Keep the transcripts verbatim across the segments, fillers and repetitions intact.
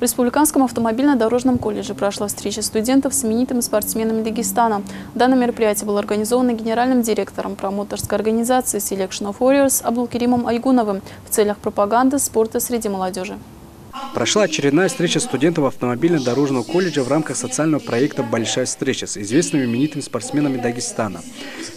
В Республиканском автомобильно-дорожном колледже прошла встреча студентов с именитыми спортсменами Дагестана. Данное мероприятие было организовано генеральным директором промоутерской организации Selection of Warriors Абдулкеримом Айгуновым в целях пропаганды спорта среди молодежи. Прошла очередная встреча студентов автомобильно-дорожного колледжа в рамках социального проекта «Большая встреча» с известными именитыми спортсменами Дагестана.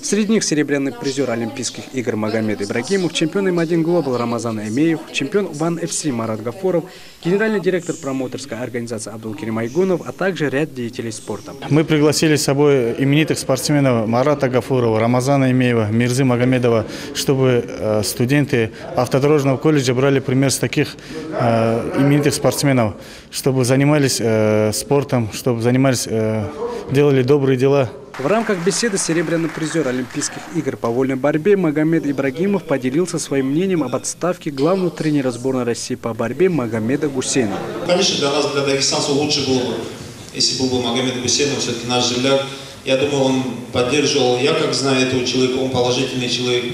Среди них серебряный призер Олимпийских игр Магомед Ибрагимов, чемпион эм один глобал Рамазан Эмеев, чемпион уан эф си Марат Гафуров, генеральный директор промоутерской организации Абдулкерим Айгунов, а также ряд деятелей спорта. Мы пригласили с собой именитых спортсменов Марата Гафурова, Рамазана Эмеева, Мирзы Магомедова, чтобы студенты автодорожного колледжа брали пример с таких именитых спортсменов, чтобы занимались э, спортом, чтобы занимались, э, делали добрые дела. В рамках беседы серебряный призер Олимпийских игр по вольной борьбе Магомед Ибрагимов поделился своим мнением об отставке главного тренера сборной России по борьбе Магомеда Гусейнова. Конечно, для нас, для дагестанцев, лучше было бы, если бы был Магомед Гусейнов, все-таки наш земляк. Я думаю, он поддерживал, я как знаю этого человека, он положительный человек.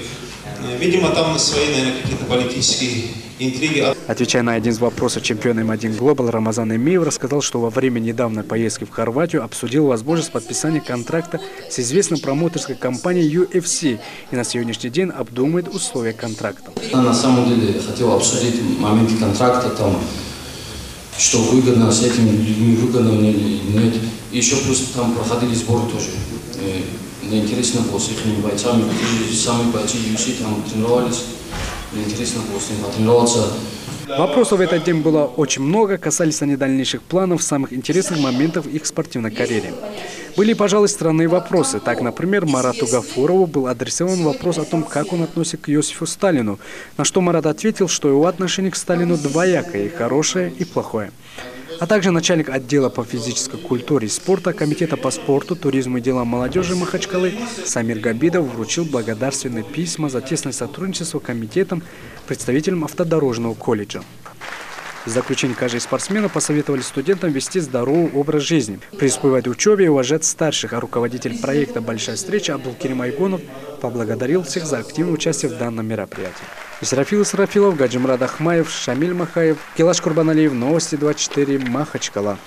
Видимо, там свои, наверное, какие-то политические интриги. Отвечая на один из вопросов чемпиона эм один глобал, Рамазан Эмеев рассказал, что во время недавней поездки в Хорватию обсудил возможность подписания контракта с известной промоутерской компанией ю эф си и на сегодняшний день обдумывает условия контракта. Я на самом деле хотел обсудить моменты контракта, там, что выгодно с этими людьми, выгодно мне или нет. И еще плюс там проходили сборы тоже. Мне интересно было с этими бойцами, сами бойцы ю эф си там тренировались. Мне интересно было с ними потренироваться. Вопросов в этот день было очень много, касались они дальнейших планов, самых интересных моментов их спортивной карьере. Были, пожалуй, странные вопросы. Так, например, Марату Гафурову был адресован вопрос о том, как он относится к Иосифу Сталину, на что Марат ответил, что его отношение к Сталину двоякое, и хорошее, и плохое. А также начальник отдела по физической культуре и спорта Комитета по спорту, туризму и делам молодежи Махачкалы Самир Габидов вручил благодарственные письма за тесное сотрудничество комитетом, представителям автодорожного колледжа. В заключение каждого спортсмена посоветовали студентам вести здоровый образ жизни, преуспевать в учебе и уважать старших, а руководитель проекта «Большая встреча» Абдулкерим Айгунов поблагодарил всех за активное участие в данном мероприятии. Зерафил Сарафилов, Гаджимрад Ахмаев, Шамиль Махаев, Килаш Курбаналиев, Новости двадцать четыре, Махачкала.